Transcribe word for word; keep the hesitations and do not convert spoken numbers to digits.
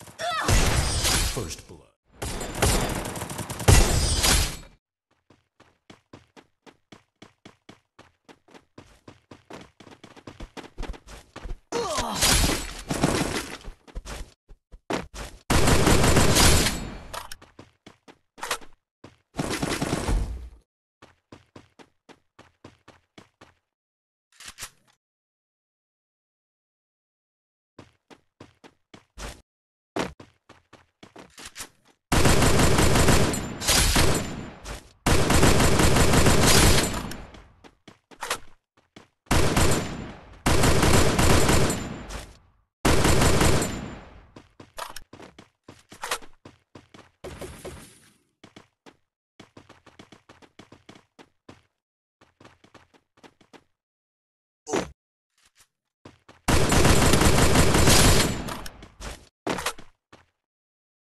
First blood.